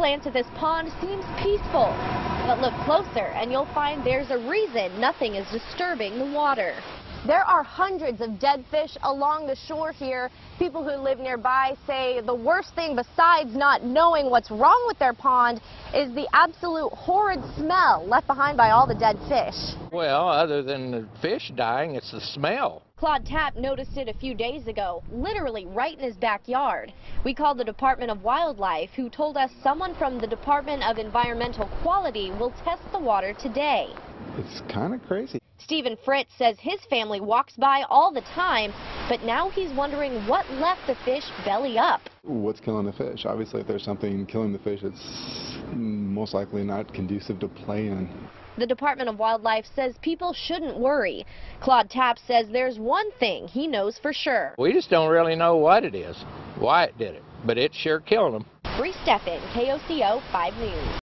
plan to this pond seems peaceful, but look closer and you'll find there's a reason nothing is disturbing the water. There are hundreds of dead fish along the shore here. People who live nearby say the worst thing besides not knowing what's wrong with their pond is the absolute horrid smell left behind by all the dead fish. Well, other than the fish dying, it's the smell. Claude Tapp noticed it a few days ago, literally right in his backyard. We called the Department of Wildlife, who told us someone from the Department of Environmental Quality will test the water today. It's kind of crazy. Stephen Fritz says his family walks by all the time, but now he's wondering what left the fish belly up. What's killing the fish? Obviously, if there's something killing the fish, it's most likely not conducive to play in. The Department of Wildlife says people shouldn't worry. Claude Tapp says there's one thing he knows for sure. We just don't really know what it is, why it did it, but it's sure killing them. Bree Stefan, KOCO 5 News.